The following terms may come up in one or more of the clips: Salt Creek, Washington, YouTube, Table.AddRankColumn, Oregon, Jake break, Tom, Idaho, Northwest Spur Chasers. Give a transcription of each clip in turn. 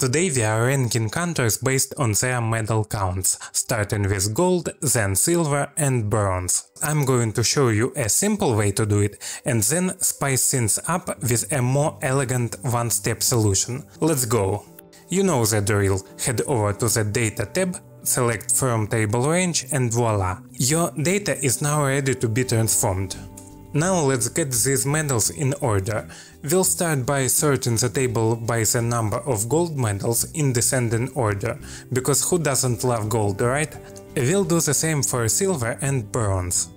Today we are ranking countries based on their medal counts, starting with gold, then silver and bronze. I'm going to show you a simple way to do it and then spice things up with a more elegant one-step solution. Let's go! You know the drill, head over to the Data tab, select From Table Range and voila! Your data is now ready to be transformed. Now let's get these medals in order. We'll start by sorting the table by the number of gold medals in descending order, because who doesn't love gold, right? We'll do the same for silver and bronze.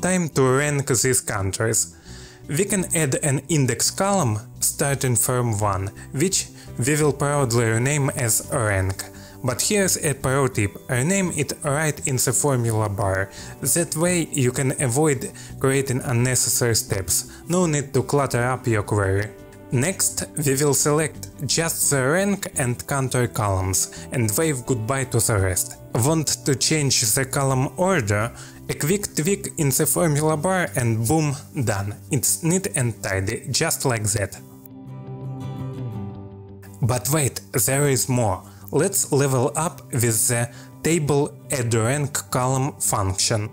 Time to rank these countries. We can add an index column starting from 1, which we will proudly rename as rank. But here's a pro tip, rename it right in the formula bar, that way you can avoid creating unnecessary steps, no need to clutter up your query. Next, we will select just the rank and country columns and wave goodbye to the rest. Want to change the column order? A quick tweak in the formula bar and boom, done. It's neat and tidy, just like that. But wait, there is more. Let's level up with the Table.AddRankColumn function.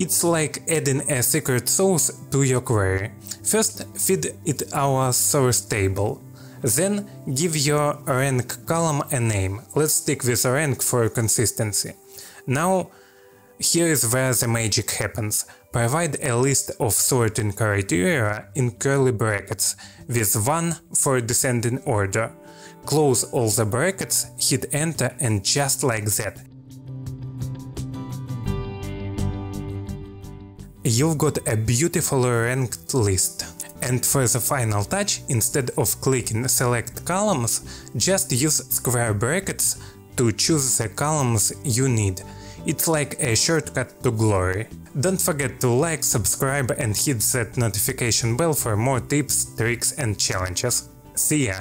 It's like adding a secret sauce to your query. First, feed it our source table. Then, give your rank column a name. Let's stick with rank for consistency. Now, here is where the magic happens. Provide a list of sorting criteria in curly brackets, with 1 for descending order. Close all the brackets, hit enter and just like that. You've got a beautifully ranked list. And for the final touch, instead of clicking select columns, just use square brackets to choose the columns you need. It's like a shortcut to glory. Don't forget to like, subscribe and hit that notification bell for more tips, tricks and challenges. See ya!